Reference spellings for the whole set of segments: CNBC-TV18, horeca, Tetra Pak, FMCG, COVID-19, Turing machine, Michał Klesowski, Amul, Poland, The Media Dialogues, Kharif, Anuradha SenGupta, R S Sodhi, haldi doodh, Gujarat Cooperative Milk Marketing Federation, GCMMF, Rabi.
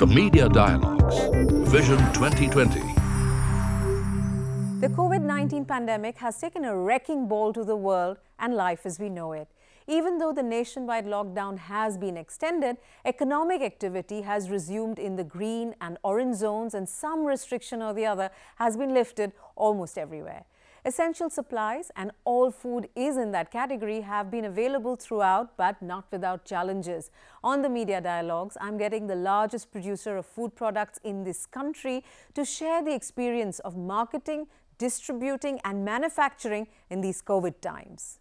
The Media Dialogues, Vision 2020. The COVID-19 pandemic has taken a wrecking ball to the world and life as we know it. Even though the nationwide lockdown has been extended, economic activity has resumed in the green and orange zones, and some restriction or the other has been lifted almost everywhere. Essential supplies, and all food is in that category, have been available throughout, but not without challenges. On the Media Dialogues, I'm getting the largest producer of food products in this country to share the experience of marketing, distributing and manufacturing in these COVID times.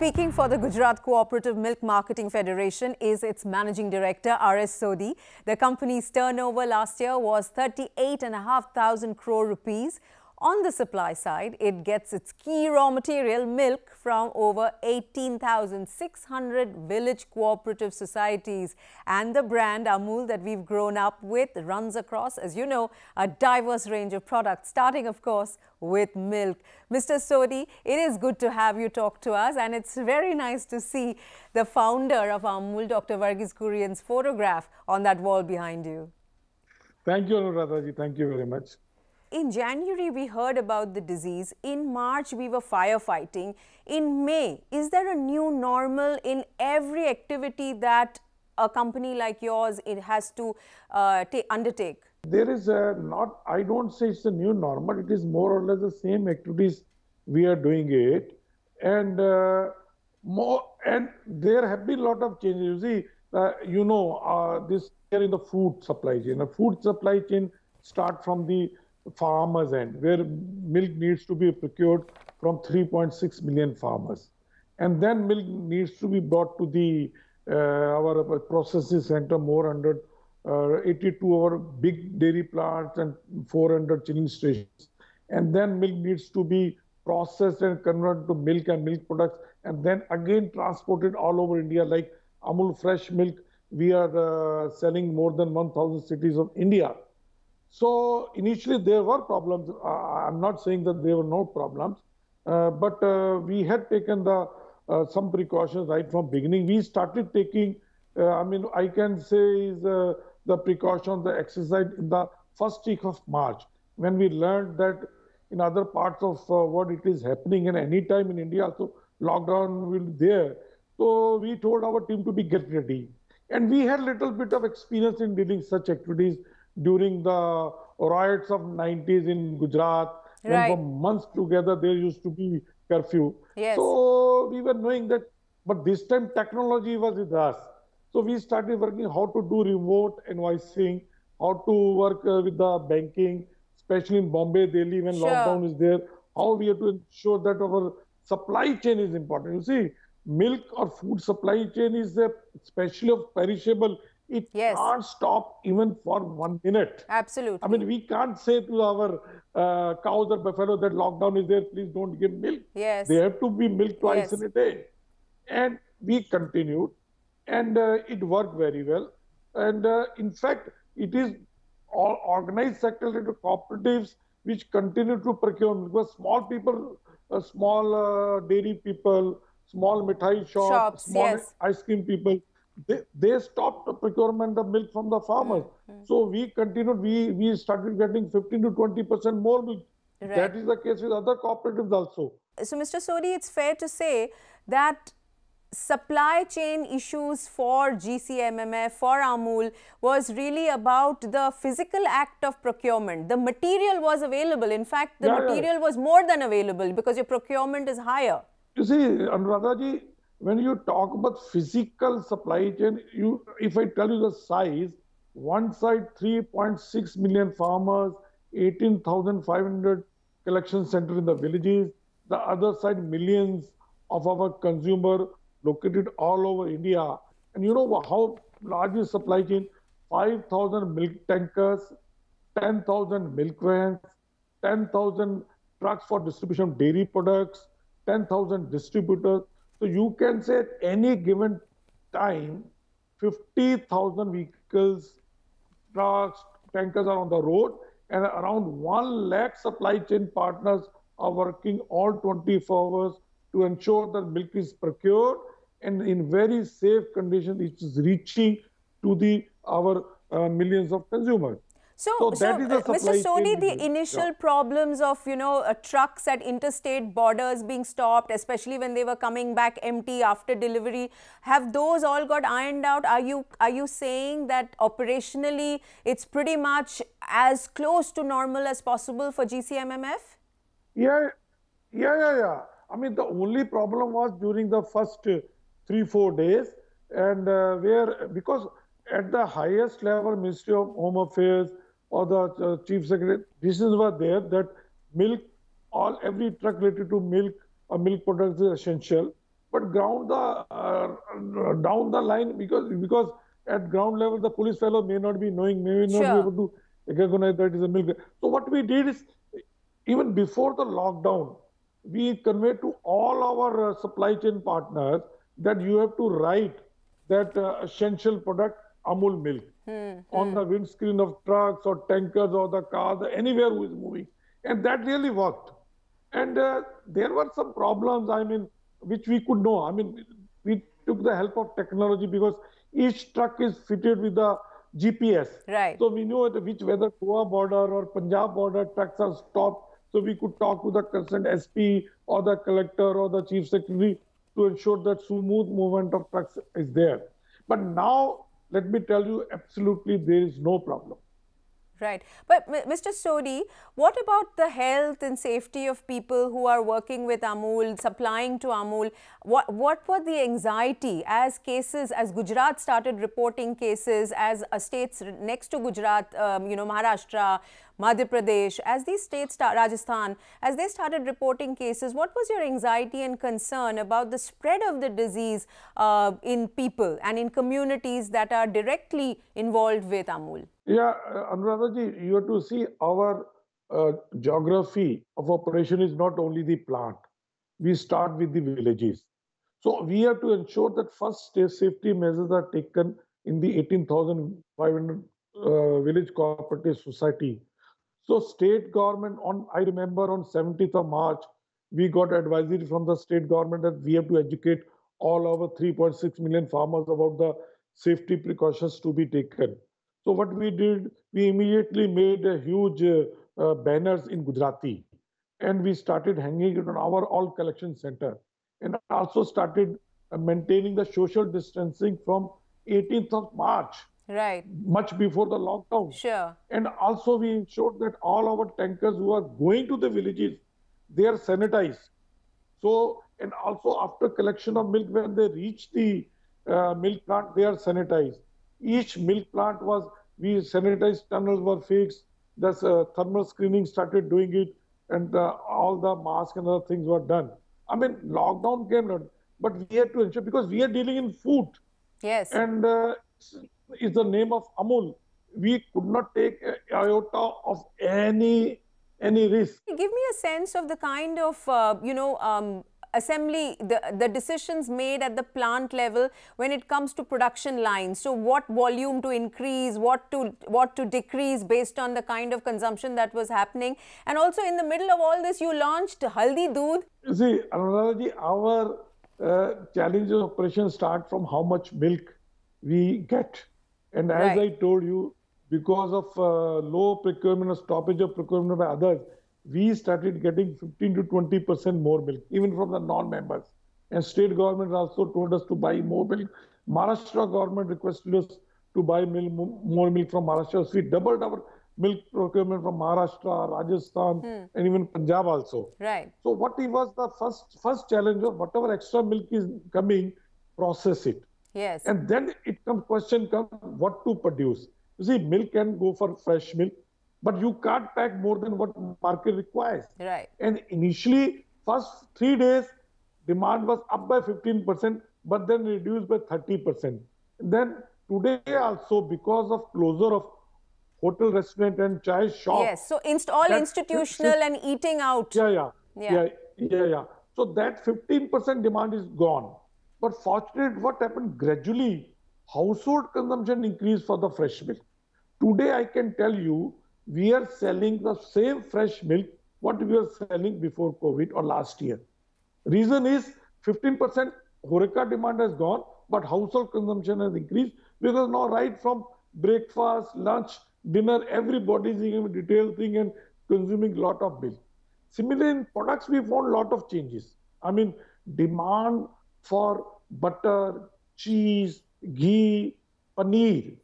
Speaking for the Gujarat Cooperative Milk Marketing Federation is its Managing Director, R S Sodhi. The company's turnover last year was 38,500 crore rupees. On the supply side, it gets its key raw material, milk, from over 18,600 village cooperative societies. And the brand Amul that we've grown up with runs across, as you know, a diverse range of products, starting, of course, with milk. Mr. Sodhi, it is good to have you talk to us, and it's very nice to see the founder of Amul, Dr. Varghese Kurian's photograph on that wall behind you. Thank you, Anuradha ji. Thank you very much. In January, we heard about the disease. In March, we were firefighting. In May, is there a new normal in every activity that a company like yours has to undertake? There is not, I don't say it's a new normal. It is more or less the same activities we are doing it. And there have been a lot of changes. You see, this here in the food supply chain. The food supply chain starts from the farmers' end, where milk needs to be procured from 3.6 million farmers, and then milk needs to be brought to the our processing center, more 182 our big dairy plants and 400 chilling stations, and then milk needs to be processed and converted to milk and milk products, and then again transported all over India. Like Amul fresh milk, we are selling more than 1,000 cities of India. So initially there were problems. I'm not saying that there were no problems, but we had taken the some precautions right from beginning. We started taking, I can say is the precaution, the exercise in the first week of March, when we learned that in other parts of what it is happening, and any time in India also lockdown will be there. So we told our team to be get ready, and we had little bit of experience in dealing such activities during the riots of 90s in Gujarat, right, when for months together there used to be curfew. Yes. So we were knowing that, but this time technology was with us. So we started working how to do remote invoicing, how to work with the banking, especially in Bombay, Delhi, when sure, lockdown is there, how we have to ensure that our supply chain is important. You see, milk or food supply chain is a especially of perishable. It yes, can't stop even for 1 minute. Absolutely. I mean, we can't say to our cows or buffalo that lockdown is there, please don't give milk. Yes. They have to be milked twice yes, in a day. And we continued, and it worked very well. And in fact, it is all organized sector into cooperatives which continue to procure milk. Because small people, small dairy people, small mithai shops, small yes, ice cream people, they stopped the procurement of milk from the farmers. Mm-hmm. So we continued, we started getting 15 to 20% more milk. Right. That is the case with other cooperatives also. So Mr. Sodhi, it's fair to say that supply chain issues for GCMMF, for Amul, was really about the physical act of procurement. The material was available. In fact, the material was more than available because your procurement is higher. You see, Anuradha ji, when you talk about physical supply chain, if I tell you the size, one side 3.6 million farmers, 18,500 collection centers in the villages, the other side millions of our consumer located all over India. And you know how large is supply chain? 5,000 milk tankers, 10,000 milk vans, 10,000 trucks for distribution of dairy products, 10,000 distributors. So you can say at any given time, 50,000 vehicles, trucks, tankers are on the road, and around 1 lakh supply chain partners are working all 24 hours to ensure that milk is procured and in very safe condition it is reaching to the our millions of consumers. So that is a supply chain. Mr. Sodhi, the initial problems of trucks at interstate borders being stopped, especially when they were coming back empty after delivery, have those all got ironed out? Are you saying that operationally it's pretty much as close to normal as possible for GCMMF? Yeah. I mean, the only problem was during the first 3-4 days, and because at the highest level, Ministry of Home Affairs or the Chief Secretary, decisions were there that milk, every truck related to milk or milk products is essential. But down the line, because at ground level the police fellow may not be knowing, may not be able to recognize that is a milk. So what we did is, even before the lockdown, we conveyed to all our supply chain partners that you have to write that essential product Amul milk on the windscreen of trucks or tankers or the cars, anywhere who is moving, and that really worked. And there were some problems, I mean, which we could know. I mean, we took the help of technology because each truck is fitted with a GPS. Right. So we knew at which, whether Goa border or Punjab border trucks are stopped. So we could talk to the concerned SP or the collector or the chief secretary to ensure that smooth movement of trucks is there. But now, let me tell you, absolutely there is no problem. Right. But Mr. Sodhi, what about the health and safety of people who are working with Amul, supplying to Amul? What were the anxiety as cases, as Gujarat started reporting cases, as states next to Gujarat, Maharashtra, Madhya Pradesh, as these states, Rajasthan, as they started reporting cases, what was your anxiety and concern about the spread of the disease in people and in communities that are directly involved with Amul? Yeah, Anuradha ji, you have to see our geography of operation is not only the plant. We start with the villages. So we have to ensure that first safety measures are taken in the 18,500 village cooperative society. So state government, I remember on 17th of March, we got advisory from the state government that we have to educate all our 3.6 million farmers about the safety precautions to be taken. So what we did, we immediately made a huge banners in Gujarati, and we started hanging it on our all collection center, and also started maintaining the social distancing from 18th of March. Right. Much before the lockdown. Sure. And also we ensured that all our tankers who are going to the villages, they are sanitized. So, and also after collection of milk, when they reach the milk plant, they are sanitized. Each milk plant was, we sanitized tunnels were fixed. The thermal screening started doing it, and all the masks and other things were done. I mean, lockdown came, but we had to ensure, because we are dealing in food. Yes. And it's the name of Amul. We could not take an iota of any risk. Give me a sense of the kind of, assembly, the decisions made at the plant level when it comes to production lines. So what volume to increase, what to decrease based on the kind of consumption that was happening. And also in the middle of all this, you launched haldi doodh. See, Anuradha ji, our challenge of operation start from how much milk we get. And as I told you, because of low procurement or stoppage of procurement by others, we started getting 15% to 20% more milk, even from the non-members. And state government also told us to buy more milk. Maharashtra government requested us to buy more milk from Maharashtra. So we doubled our milk procurement from Maharashtra, Rajasthan, and even Punjab also. Right. So what was the first challenge of whatever extra milk is coming, process it. Yes. And then it comes, question comes, what to produce. You see, milk can go for fresh milk, but you can't pack more than what market requires. Right. And initially, first 3 days, demand was up by 15%, but then reduced by 30%. Then today also, because of closure of hotel, restaurant and chai shop. Yes, so all institutional and eating out. Yeah. So that 15% demand is gone. But fortunately, what happened gradually, household consumption increased for the fresh milk. Today, I can tell you, we are selling the same fresh milk what we were selling before COVID or last year. Reason is 15% horeca demand has gone, but household consumption has increased, because now right from breakfast, lunch, dinner, everybody is eating retail thing and consuming lot of milk. Similarly, in products we found lot of changes. I mean, demand for butter, cheese, ghee, paneer,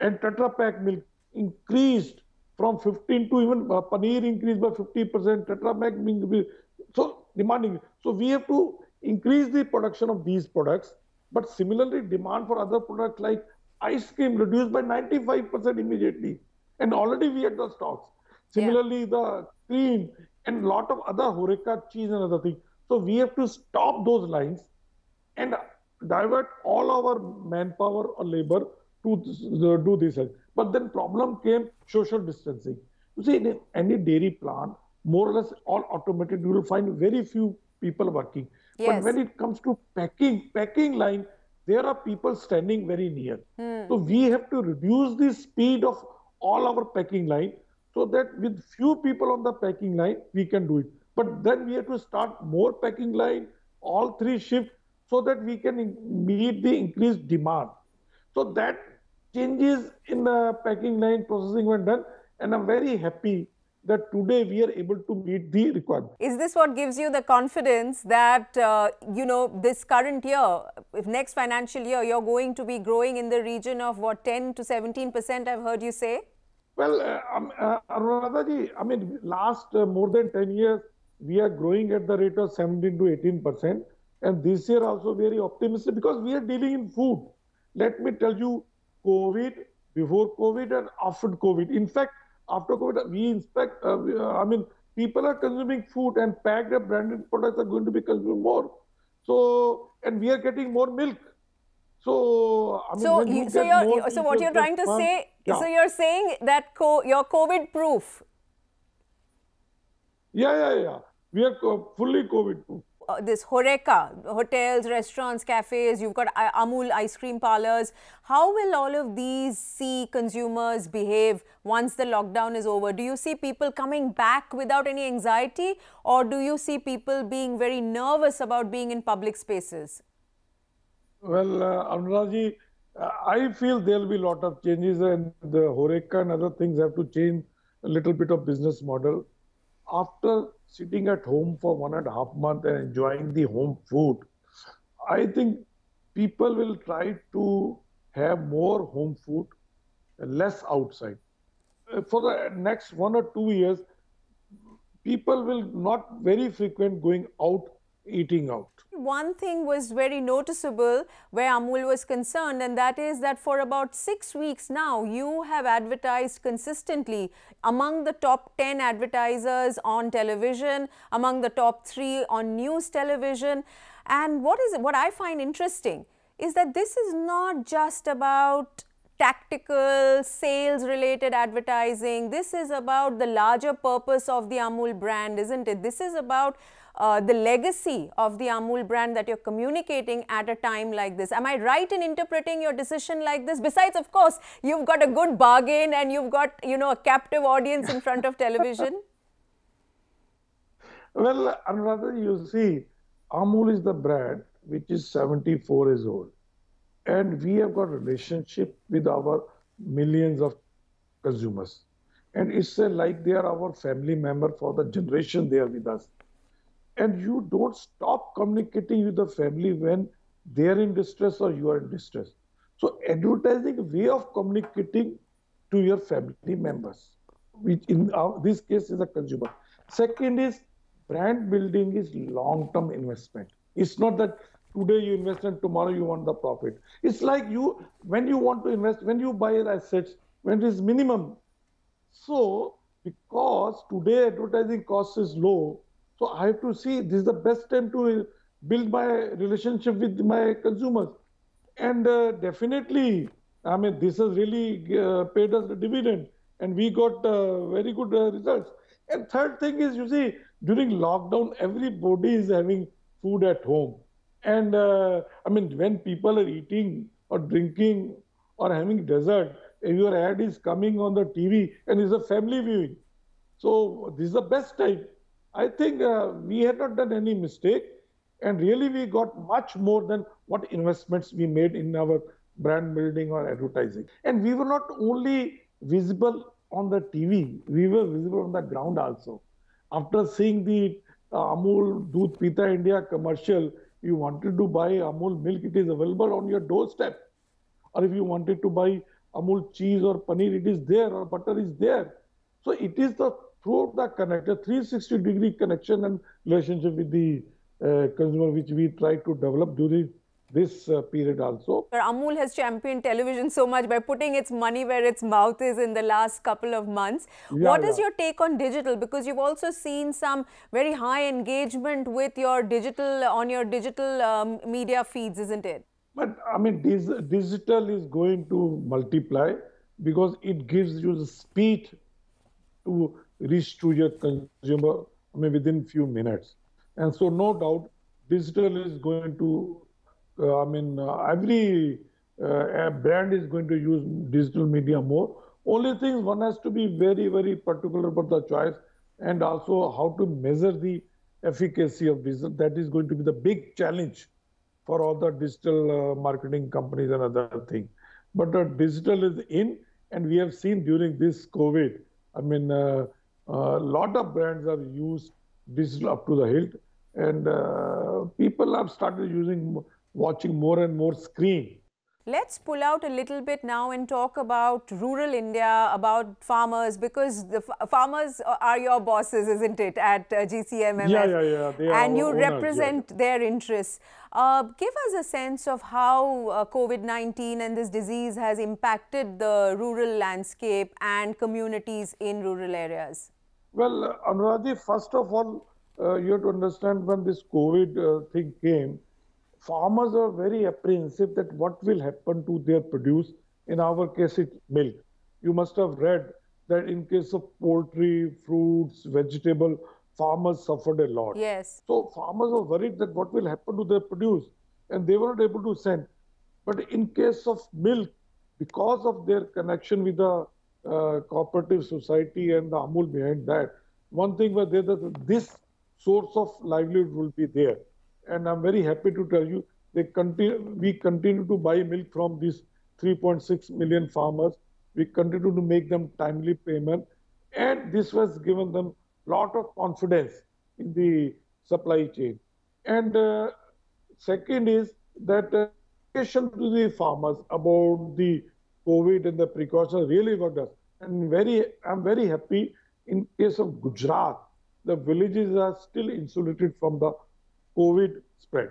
and Tetra Pak milk increased from 15 to even paneer increased by 50%. Tetra Pak milk, so demanding. So we have to increase the production of these products. But similarly, demand for other products like ice cream reduced by 95% immediately, and already we had the stocks. Similarly, the cream and lot of other horeca cheese and other things. So we have to stop those lines and divert all our manpower or labor to do this. But then problem came social distancing. You see, in any dairy plant, more or less all automated, you will find very few people working. Yes. But when it comes to packing line, there are people standing very near. So we have to reduce the speed of all our packing line, so that with few people on the packing line, we can do it. But then we have to start more packing line, all three shifts, so that we can meet the increased demand. So that changes in the packing line processing were done, and I'm very happy that today we are able to meet the requirement. Is this what gives you the confidence that, you know, this current year, if next financial year, you're going to be growing in the region of what, 10% to 17%, I've heard you say? Well, Anuradha ji, I mean, last more than 10 years, we are growing at the rate of 17 to 18%. And this year also very optimistic, because we are dealing in food. Let me tell you, COVID, before COVID and after COVID. In fact, after COVID, people are consuming food, and packed and branded products are going to be consumed more. So, and we are getting more milk. So, I mean, so what you're trying to say, so you're saying that you're COVID proof. Yeah. We are fully COVID proof. This horeca, hotels, restaurants, cafes, you've got Amul ice cream parlors. How will all of these see consumers behave once the lockdown is over? Do you see people coming back without any anxiety, or do you see people being very nervous about being in public spaces? Well, Anuradha ji, I feel there will be a lot of changes, and the horeca and other things have to change a little bit of business model. After sitting at home for 1.5 months and enjoying the home food, I think people will try to have more home food, less outside. For the next 1 or 2 years, people will not very frequent going out, eating out. One thing was very noticeable where Amul was concerned, and that is that for about 6 weeks now, you have advertised consistently among the top 10 advertisers on television, among the top 3 on news television. And what I find interesting is that this is not just about tactical sales related advertising. This is about the larger purpose of the Amul brand, isn't it? This is about the legacy of the Amul brand that you're communicating at a time like this. Am I right in interpreting your decision like this? Besides, of course, you've got a good bargain and you've got, you know, a captive audience in front of television. Well, Anuradha, you see, Amul is the brand which is 74 years old. And we have got relationship with our millions of consumers. And it's like they are our family member for the generation they are with us. And you don't stop communicating with the family when they are in distress or you are in distress. So advertising way of communicating to your family members, which in this case is a consumer. Second is brand building is long-term investment. It's not that today you invest and tomorrow you want the profit. It's like you, when you want to invest, when you buy assets, when it is minimum. So because today advertising cost is low, so I have to see this is the best time to build my relationship with my consumers. And definitely, I mean, this has really paid us the dividend, and we got very good results. And third thing is, you see, during lockdown, everybody is having food at home. And I mean, when people are eating or drinking or having dessert, your ad is coming on the TV and it's a family viewing. So this is the best time. I think we have not done any mistake, And really, we got much more than what investments we made in our brand building or advertising. And we were not only visible on the TV, we were visible on the ground also. After seeing the Amul Doodh Pita India commercial, you wanted to buy Amul milk, it is available on your doorstep. Or if you wanted to buy Amul cheese or paneer, it is there, or butter is there. So it is the through the connector, 360-degree connection and relationship with the consumer, which we try to develop during this period also. Sir, Amul has championed television so much by putting its money where its mouth is in the last couple of months. Yeah, what is your take on digital? Because you've also seen some very high engagement with your digital, on your digital media feeds, isn't it? But I mean, digital is going to multiply because it gives you the speed to reach to your consumer, I mean, within few minutes. And so no doubt, digital is going to every brand is going to use digital media more. Only thing, one has to be very, very particular about the choice and also how to measure the efficacy of digital. That is going to be the big challenge for all the digital marketing companies and other things. But digital is in, and we have seen during this COVID, I mean, lot of brands have used digital up to the hilt, and people have started using, watching more and more screen. Let's pull out a little bit now and talk about rural India, about farmers, because the farmers are your bosses, isn't it, at GCMMF? Yeah. They are, and you represent their interests. Give us a sense of how COVID-19 and this disease has impacted the rural landscape and communities in rural areas. Well, Anuradhi, first of all, you have to understand when this COVID thing came, farmers are very apprehensive that what will happen to their produce. In our case, it's milk. You must have read that in case of poultry, fruits, vegetable, farmers suffered a lot. Yes. So farmers are worried that what will happen to their produce, and they were not able to send. But in case of milk, because of their connection with the cooperative society and the Amul behind that, one thing was there that this source of livelihood will be there. And I'm very happy to tell you, we continue to buy milk from these 3.6 million farmers. We continue to make them timely payment. And this was given them a lot of confidence in the supply chain. And second is that education to the farmers about the COVID and the precautions really worked out. And I'm very happy in case of Gujarat, the villages are still insulated from the COVID spread,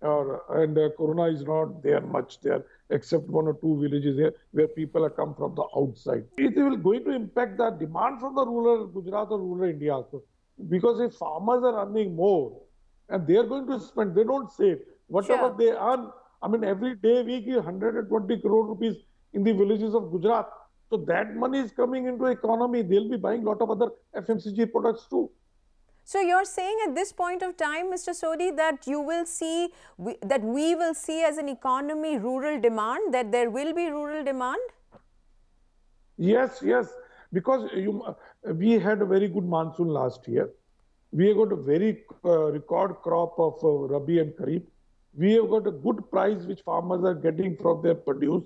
and corona is not there much there, except one or two villages here where people have come from the outside. It will going to impact the demand from the rural Gujarat or rural India also, because if farmers are earning more and they are going to spend, they don't save. Whatever they earn, I mean, every day we give 120 crore rupees in the villages of Gujarat. So that money is coming into economy. They'll be buying a lot of other FMCG products too. So you're saying at this point of time, Mr. Sodhi, that you will see, that we will see as an economy rural demand, that there will be rural demand? Yes. Because we had a very good monsoon last year. We have got a very record crop of Rabi and Kharif. We have got a good price which farmers are getting from their produce.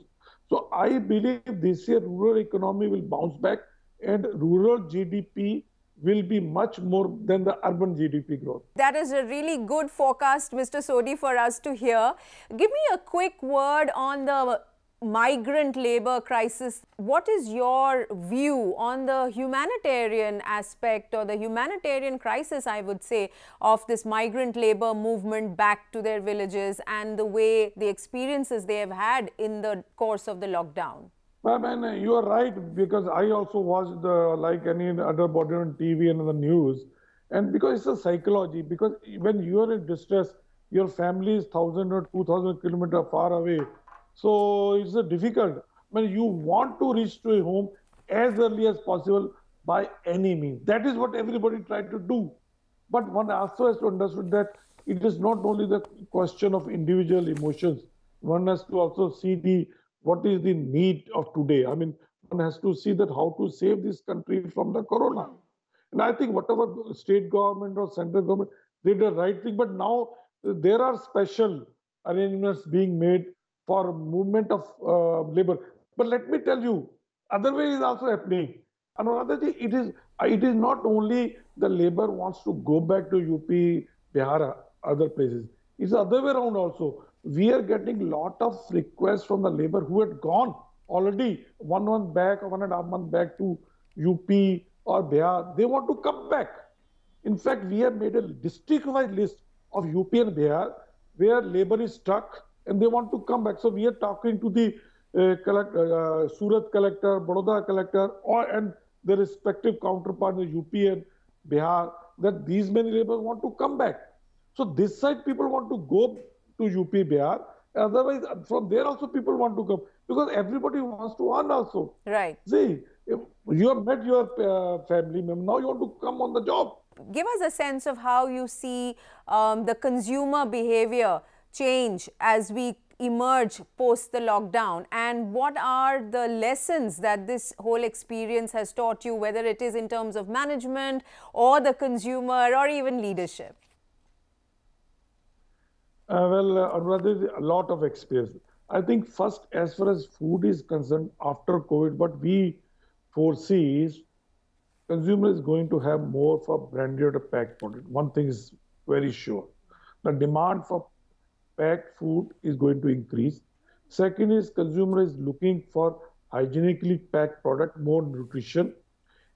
So I believe this year rural economy will bounce back and rural GDP will be much more than the urban GDP growth. That is a really good forecast, Mr. Sodhi, for us to hear. Give me a quick word on the migrant labor crisis. What is your view on the humanitarian aspect or the humanitarian crisis, I would say, of this migrant labor movement back to their villages and the way the experiences they have had in the course of the lockdown? Ma'am, you are right, because I also watched like any other body on TV and on the news, and because it's a psychology, because when you are in distress, your family is 1,000 or 2,000 kilometers far away, so it's difficult. I mean, you want to reach to a home as early as possible by any means. That is what everybody tried to do. But one also has to understand that it is not only the question of individual emotions. One has to also see what is the need of today. I mean, one has to see that how to save this country from the corona. And I think whatever state government or central government did the right thing. But now there are special arrangements being made for movement of labor. But let me tell you, other way is also happening. Anuradha ji, it is not only the labor wants to go back to UP, Bihar, other places. It's the other way around also. We are getting a lot of requests from the labor who had gone already 1 month back or 1.5 months back to UP or Bihar. They want to come back. In fact, we have made a district-wide list of UP and Bihar where labor is stuck and they want to come back. So we are talking to the Surat collector, Baroda collector, and their respective counterpart in UP and Bihar, that these many laborers want to come back. So this side people want to go to UP, Bihar. Otherwise, from there also people want to come because everybody wants to earn also. Right. See, you have met your family member, now you want to come on the job. Give us a sense of how you see the consumer behavior change as we emerge post the lockdown, and what are the lessons that this whole experience has taught you, whether it is in terms of management or the consumer or even leadership? Anuradha, a lot of experience. I think first, as far as food is concerned, after COVID, what we foresee is consumer is going to have more for branded or packed product. One thing is very sure. The demand for packed food is going to increase. Second is consumer is looking for hygienically packed product, more nutrition.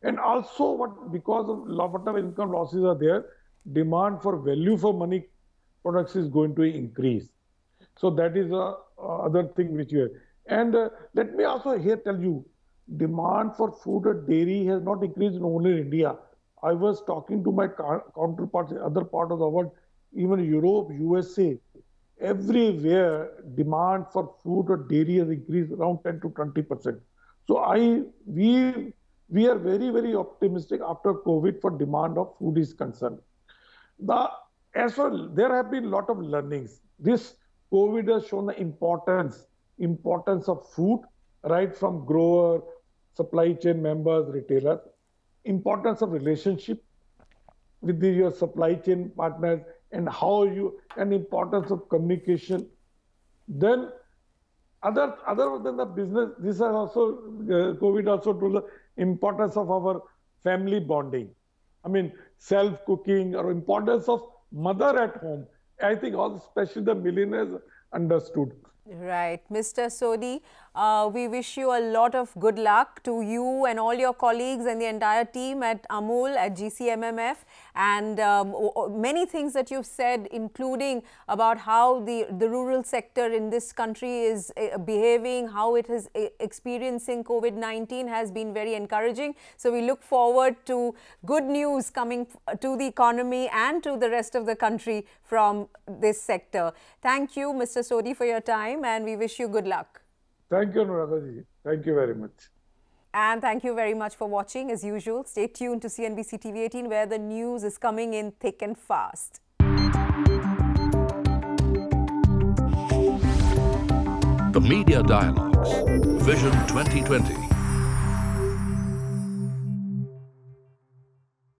And also what, because of lot of income losses are there, demand for value for money products is going to increase. So that is another thing which you have. And let me also here tell you, demand for food and dairy has not increased only in India. I was talking to my counterparts in other part of the world, even Europe, USA. Everywhere, demand for food or dairy has increased around 10 to 20%. So we are very, very optimistic after COVID for demand of food is concerned. As well, there have been a lot of learnings. This COVID has shown the importance of food, right from grower, supply chain members, retailers, importance of relationship with your supply chain partners, and how you, and importance of communication. Then other than the business, this is also, COVID also told the importance of our family bonding. I mean, self-cooking or importance of mother at home. I think all, especially the millennials understood. Right. Mr. Sodhi, we wish you a lot of good luck to you and all your colleagues and the entire team at Amul, at GCMMF, and many things that you've said, including about how the rural sector in this country is behaving, how it is experiencing COVID-19 has been very encouraging. So we look forward to good news coming to the economy and to the rest of the country from this sector. Thank you, Mr. Sodhi, for your time, and we wish you good luck. Thank you, Anuradha ji. Thank you very much. And thank you very much for watching. As usual, stay tuned to CNBC TV18, where the news is coming in thick and fast. The Media Dialogues, Vision 2020.